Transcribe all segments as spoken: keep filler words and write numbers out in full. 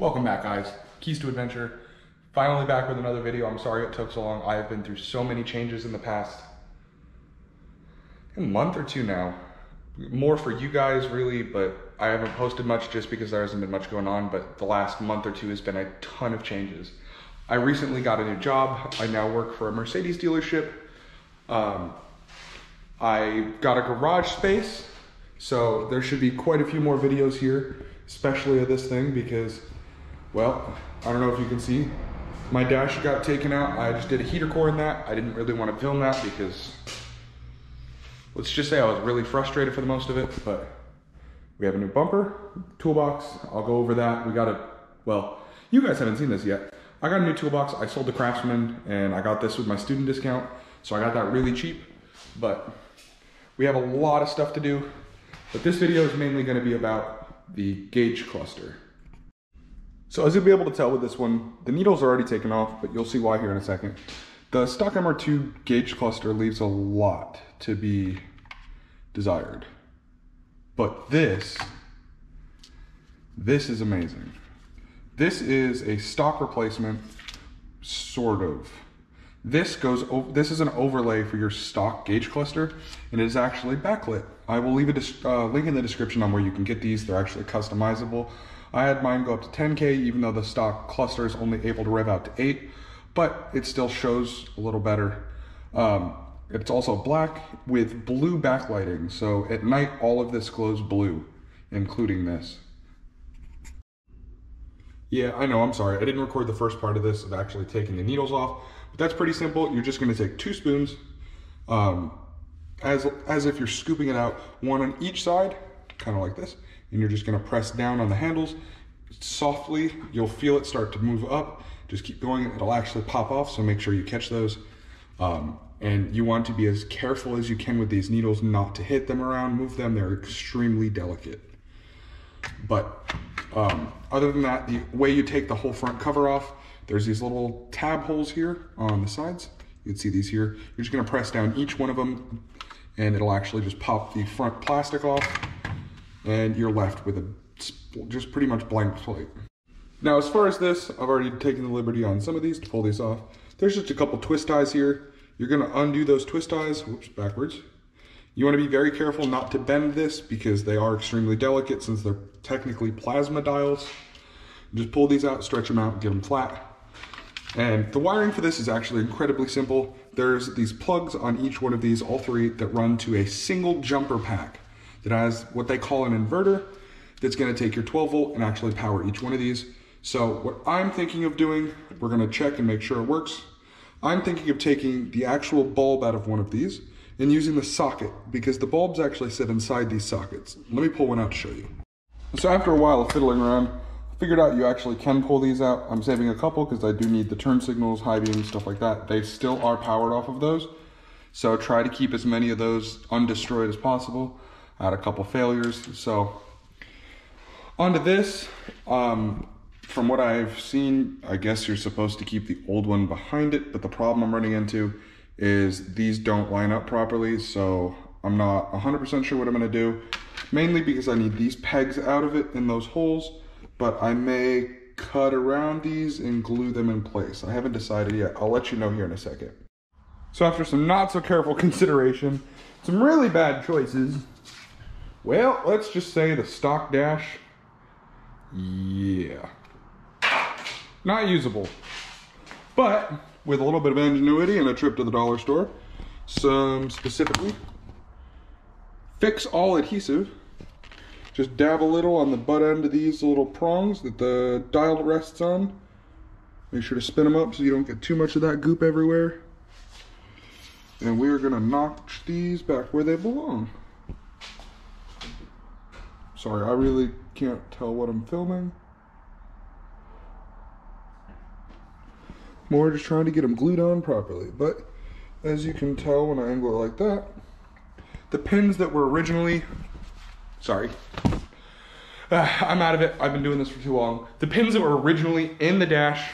Welcome back, guys. Keys to Adventure. Finally back with another video. I'm sorry it took so long. I have been through so many changes in the past in a month or two now. More for you guys, really, but I haven't posted much just because there hasn't been much going on, but the last month or two has been a ton of changes. I recently got a new job. I now work for a Mercedes dealership. Um, I got a garage space, so there should be quite a few more videos here, especially of this thing because, well, I don't know if you can see, my dash got taken out. I just did a heater core in that. I didn't really want to film that because, let's just say I was really frustrated for the most of it, but we have a new bumper, toolbox. I'll go over that. We got a, well, you guys haven't seen this yet. I got a new toolbox. I sold the Craftsman and I got this with my student discount. So I got that really cheap, but we have a lot of stuff to do. But this video is mainly going to be about the gauge cluster. So as you'll be able to tell with this one, the needles are already taken off, but you'll see why here in a second. The stock M R two gauge cluster leaves a lot to be desired. But this, this is amazing. This is a stock replacement, sort of. This goes, this is an overlay for your stock gauge cluster, and it is actually backlit. I will leave a uh, link in the description on where you can get these. They're actually customizable. I had mine go up to ten K, even though the stock cluster is only able to rev out to eight, but it still shows a little better. Um, it's also black with blue backlighting. So at night, all of this glows blue, including this. Yeah, I know, I'm sorry. I didn't record the first part of this of actually taking the needles off, but that's pretty simple. You're just gonna take two spoons, um, as, as if you're scooping it out, one on each side, kind of like this, and you're just gonna press down on the handles softly. You'll feel it start to move up. Just keep going, it'll actually pop off, so make sure you catch those. Um, and you want to be as careful as you can with these needles, not to hit them around, move them, they're extremely delicate. But um, other than that, the way you take the whole front cover off, there's these little tab holes here on the sides. You can see these here. You're just gonna press down each one of them and it'll actually just pop the front plastic off and you're left with a just pretty much blank plate. Now, as far as this, I've already taken the liberty on some of these to pull these off. There's just a couple twist ties here. You're gonna undo those twist ties, whoops, backwards. You want to be very careful not to bend this because they are extremely delicate since they're technically plasma dials. Just pull these out, stretch them out, get them flat. And the wiring for this is actually incredibly simple. There's these plugs on each one of these, all three, that run to a single jumper pack that has what they call an inverter that's going to take your twelve volt and actually power each one of these. So what I'm thinking of doing, we're going to check and make sure it works. I'm thinking of taking the actual bulb out of one of these and using the socket because the bulbs actually sit inside these sockets. Let me pull one out to show you. So after a while of fiddling around, I figured out you actually can pull these out. I'm saving a couple because I do need the turn signals, high beams, stuff like that. They still are powered off of those. So try to keep as many of those undestroyed as possible. I had a couple failures. So onto this, um, from what I've seen, I guess you're supposed to keep the old one behind it, but the problem I'm running into is these don't line up properly, so I'm not one hundred percent sure what I'm gonna do, mainly because I need these pegs out of it in those holes, but I may cut around these and glue them in place. I haven't decided yet. I'll let you know here in a second. So after some not so careful consideration, some really bad choices, well, let's just say the stock dash, yeah, not usable, but with a little bit of ingenuity and a trip to the dollar store, some specifically fix all adhesive. Just dab a little on the butt end of these little prongs that the dial rests on. Make sure to spin them up so you don't get too much of that goop everywhere. And we are gonna notch these back where they belong. Sorry, I really can't tell what I'm filming. More just trying to get them glued on properly. But as you can tell when I angle it like that, the pins that were originally, sorry, uh, I'm out of it. I've been doing this for too long. The pins that were originally in the dash,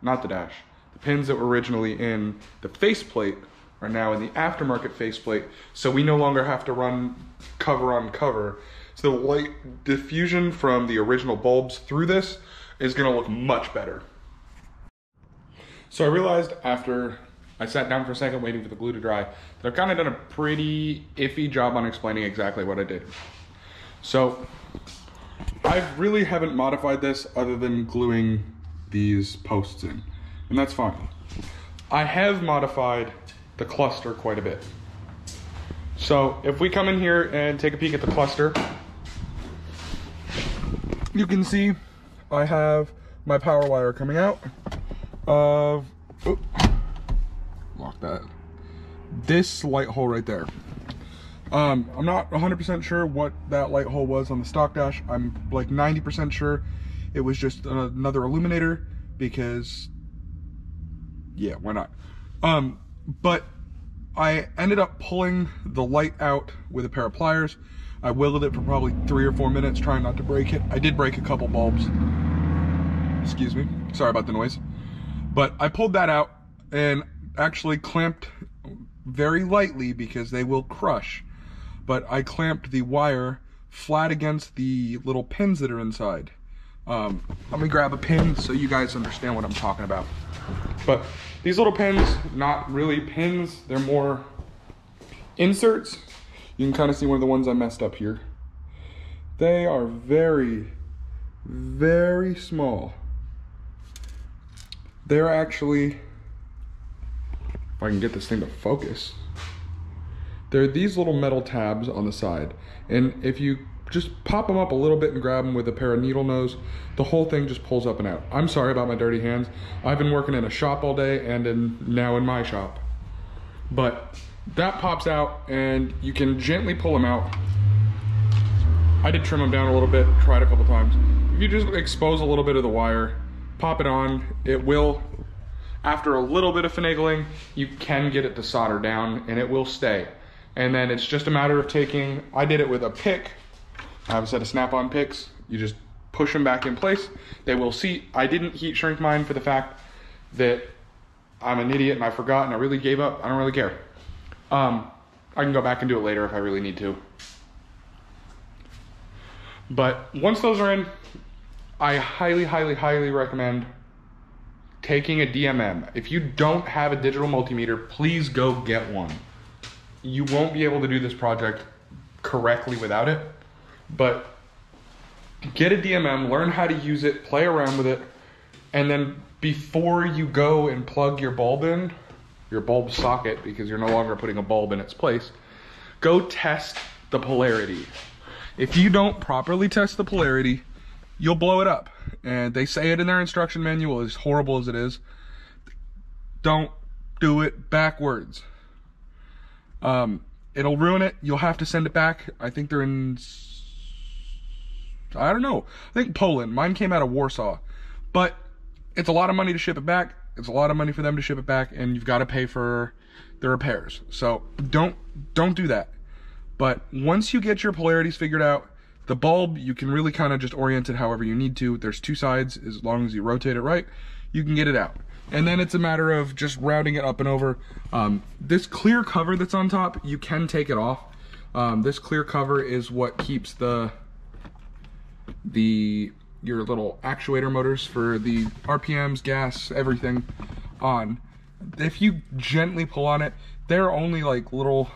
not the dash, the pins that were originally in the faceplate are now in the aftermarket faceplate. So we no longer have to run cover on cover. So the light diffusion from the original bulbs through this is gonna look much better. So I realized after I sat down for a second waiting for the glue to dry that I've kind of done a pretty iffy job on explaining exactly what I did. So I really haven't modified this other than gluing these posts in, and that's fine. I have modified the cluster quite a bit. So if we come in here and take a peek at the cluster, you can see I have my power wire coming out of, oh, lock that, this light hole right there. Um, I'm not one hundred percent sure what that light hole was on the stock dash. I'm like ninety percent sure it was just another illuminator because, yeah, why not? Um, but I ended up pulling the light out with a pair of pliers. I wiggled it for probably three or four minutes, trying not to break it. I did break a couple bulbs. Excuse me, sorry about the noise. But I pulled that out and actually clamped very lightly because they will crush. But I clamped the wire flat against the little pins that are inside. Um, let me grab a pin so you guys understand what I'm talking about. But these little pins, not really pins, they're more inserts. You can kind of see one of the ones I messed up here. They are very, very small. They're actually, if I can get this thing to focus, there are these little metal tabs on the side. And if you just pop them up a little bit and grab them with a pair of needle nose, the whole thing just pulls up and out. I'm sorry about my dirty hands. I've been working in a shop all day and in, now in my shop. But that pops out and you can gently pull them out. I did trim them down a little bit, tried a couple times. If you just expose a little bit of the wire, pop it on, it will, after a little bit of finagling, you can get it to solder down and it will stay. And then it's just a matter of taking, I did it with a pick, I have a set of Snap-on picks. You just push them back in place. They will seat. I didn't heat shrink mine for the fact that I'm an idiot and I forgot and I really gave up. I don't really care. Um, I can go back and do it later if I really need to. But once those are in, I highly, highly, highly recommend taking a D M M. If you don't have a digital multimeter, please go get one. You won't be able to do this project correctly without it. But get a D M M, learn how to use it, play around with it, and then before you go and plug your bulb in, your bulb socket, because you're no longer putting a bulb in its place, go test the polarity. If you don't properly test the polarity, you'll blow it up. And they say it in their instruction manual, as horrible as it is, don't do it backwards. Um, it'll ruin it. You'll have to send it back. I think they're in... I don't know. I think Poland. Mine came out of Warsaw. But it's a lot of money to ship it back. It's a lot of money for them to ship it back, and you've got to pay for the repairs. So don't don't do that. But once you get your polarities figured out, the bulb, you can really kind of just orient it however you need to. There's two sides. As long as you rotate it right, you can get it out. And then it's a matter of just routing it up and over. Um, this clear cover that's on top, you can take it off. Um, this clear cover is what keeps the... the your little actuator motors for the R P Ms, gas, everything on. If you gently pull on it, they're only like little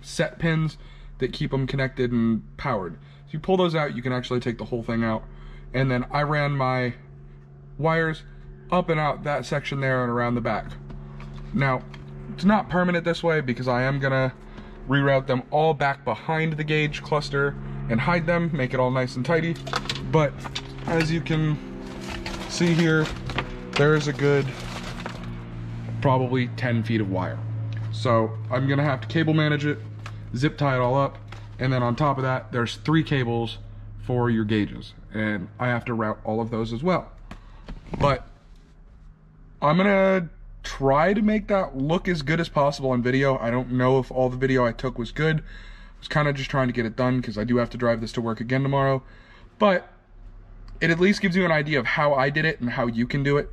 set pins that keep them connected and powered. If you pull those out, you can actually take the whole thing out. And then I ran my wires up and out that section there and around the back. Now, it's not permanent this way because I am gonna reroute them all back behind the gauge cluster and hide them, make it all nice and tidy. But as you can see here, there is a good probably ten feet of wire. So I'm gonna have to cable manage it, zip tie it all up, and then on top of that, there's three cables for your gauges, and I have to route all of those as well. But I'm gonna try to make that look as good as possible on video. I don't know if all the video I took was good. I was kind of just trying to get it done because I do have to drive this to work again tomorrow, but it at least gives you an idea of how I did it and how you can do it.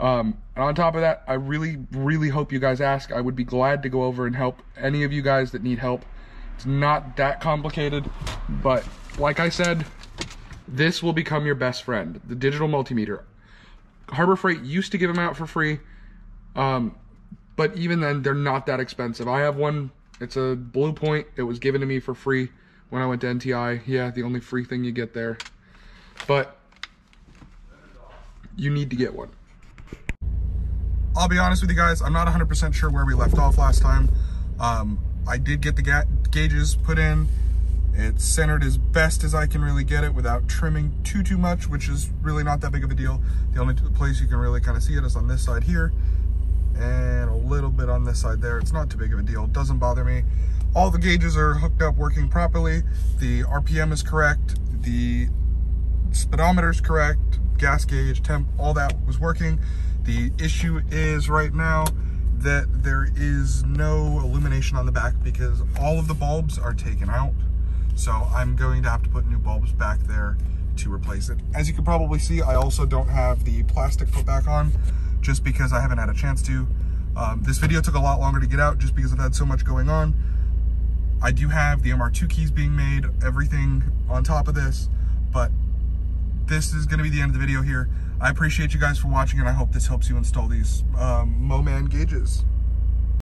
Um, and on top of that, I really, really hope you guys ask. I would be glad to go over and help any of you guys that need help. It's not that complicated, but like I said, this will become your best friend, the digital multimeter. Harbor Freight used to give them out for free, um, but even then, they're not that expensive. I have one, it's a Blue Point. It was given to me for free when I went to N T I. Yeah, the only free thing you get there. But you need to get one. I'll be honest with you guys, I'm not one hundred percent sure where we left off last time. Um, I did get the ga gauges put in. It's centered as best as I can really get it without trimming too, too much, which is really not that big of a deal. The only place you can really kind of see it is on this side here and a little bit on this side there. It's not too big of a deal. It doesn't bother me. All the gauges are hooked up, working properly. The R P M is correct. The speedometer is correct. Gas gauge, temp, all that was working. The issue is right now that there is no illumination on the back because all of the bulbs are taken out. So I'm going to have to put new bulbs back there to replace it. As you can probably see, I also don't have the plastic put back on just because I haven't had a chance to. Um, this video took a lot longer to get out just because I've had so much going on. I do have the M R two keys being made, everything on top of this, but this is gonna be the end of the video here. I appreciate you guys for watching, and I hope this helps you install these um, Moman gauges.